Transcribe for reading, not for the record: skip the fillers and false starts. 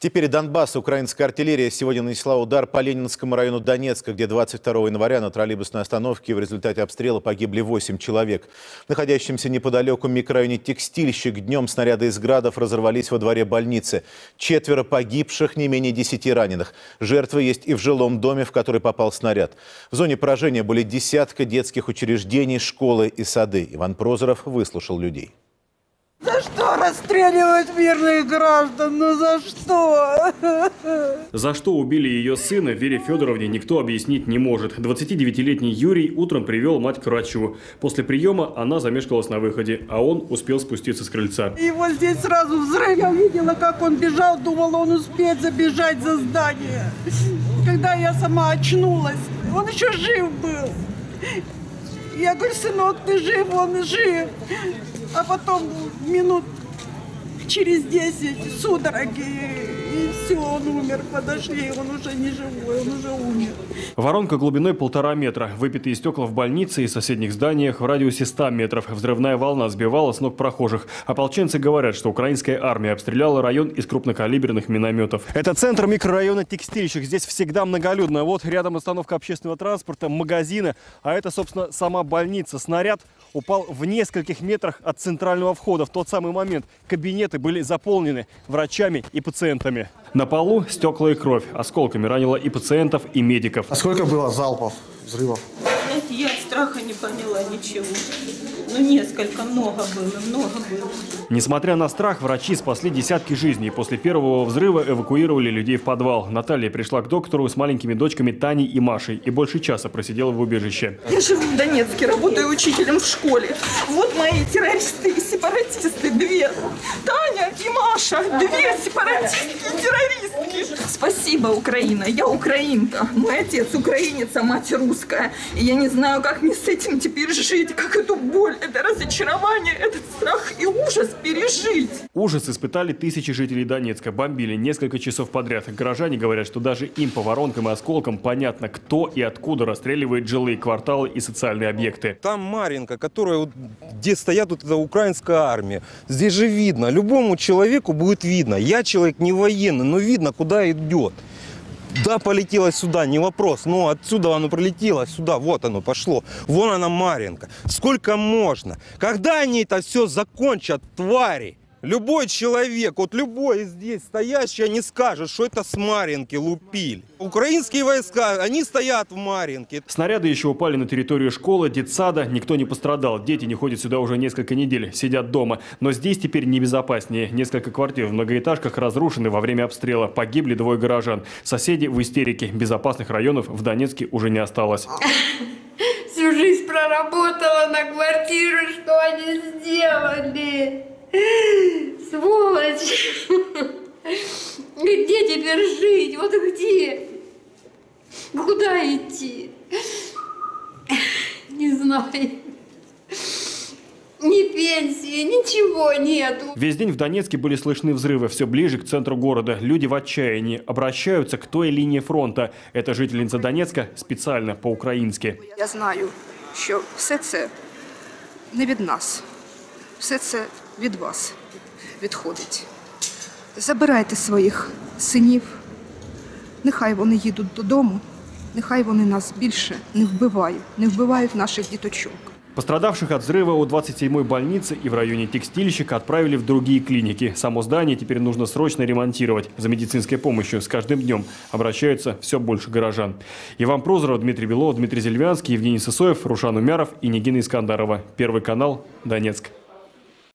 Теперь Донбасс. Украинская артиллерия сегодня нанесла удар по Ленинскому району Донецка, где 22 января на троллейбусной остановке в результате обстрела погибли 8 человек. В находящемся неподалеку микрорайоне Текстильщик днем снаряды из градов разорвались во дворе больницы. 4 погибших, не менее 10 раненых. Жертвы есть и в жилом доме, в который попал снаряд. В зоне поражения были десятка детских учреждений, школы и сады. Иван Прозоров выслушал людей. За что расстреливают мирных граждан? Ну за что? За что убили ее сына, Вере Федоровне никто объяснить не может. 29-летний Юрий утром привел мать к врачу. После приема она замешкалась на выходе, а он успел спуститься с крыльца. Его здесь сразу взрыв. Я увидела, как он бежал, думала, он успеет забежать за здание. Когда я сама очнулась, он еще жив был. Я говорю, сынок, ты жив, он жив. А потом минут через 10 судороги, и все, он умер. Подошли, он уже не живой, он уже умер. Воронка глубиной 1,5 метра. Выбитые стекла в больнице и соседних зданиях в радиусе 100 метров. Взрывная волна сбивала с ног прохожих. Ополченцы говорят, что украинская армия обстреляла район из крупнокалиберных минометов. Это центр микрорайона Текстильщик. Здесь всегда многолюдно. Вот рядом остановка общественного транспорта, магазины. А это, собственно, сама больница. Снаряд упал в нескольких метрах от центрального входа. В тот самый момент кабинеты были заполнены врачами и пациентами. На полу стекла и кровь. Осколками ранило и пациентов, и медиков. А сколько было залпов, взрывов? Знаете, я от страха не поняла ничего. Ну, несколько, много было. Несмотря на страх, врачи спасли десятки жизней. После первого взрыва эвакуировали людей в подвал. Наталья пришла к доктору с маленькими дочками Таней и Машей и больше часа просидела в убежище. Я живу в Донецке, работаю учителем в школе. Вот мои террористы и сепаратисты, две. Таня и Маша, две сепаратистки и террористки. Спасибо, Украина. Я украинка. Мой отец украинец, а мать русская. И я не знаю, как мне с этим теперь жить, как эту боль. Это разочарование, этот страх и ужас пережить. Ужас испытали тысячи жителей Донецка. Бомбили несколько часов подряд. Горожане говорят, что даже им по воронкам и осколкам понятно, кто и откуда расстреливает жилые кварталы и социальные объекты. Там Марьинка, которая, где стоят, вот эта украинская армия. Здесь же видно, любому человеку будет видно. Я человек не военный, но видно, куда идет. Да, полетело сюда, не вопрос, но отсюда оно пролетело, сюда, вот оно пошло. Вон она, Марьинка. Сколько можно? Когда они это все закончат, твари? Любой человек, вот любой здесь стоящий, не скажет, что это с Марьинки лупили. Украинские войска, они стоят в Марьинке. Снаряды еще упали на территорию школы, детсада. Никто не пострадал. Дети не ходят сюда уже несколько недель, сидят дома. Но здесь теперь небезопаснее. Несколько квартир в многоэтажках разрушены во время обстрела. Погибли 2 горожан. Соседи в истерике. Безопасных районов в Донецке уже не осталось. Всю жизнь проработала на квартиру, что они сделали. Сволочь! Где теперь жить? Вот где? Куда идти? Не знаю. Ни пенсии, ничего нету. Весь день в Донецке были слышны взрывы. Все ближе к центру города. Люди в отчаянии обращаются к той линии фронта. Это жительница Донецка специально по-украински. Я знаю, что все это не от нас. Все це від вас відходить. Забирайте своїх синів, нехай вони їдуть додому, нехай вони нас більше не вбивають наших діточок. Пострадавших от взрыва у 27-й больницы и в районе Текстильщика отправили в другие клиники. Само здание теперь нужно срочно ремонтировать. За медицинской помощью с каждым днем обращаются все больше горожан. Иван Прозоров, Дмитрий Белов, Дмитрий Зельвянский, Евгений Сосоев, Рушан Умяров и Негина Искандарова. Первый канал, Донецк.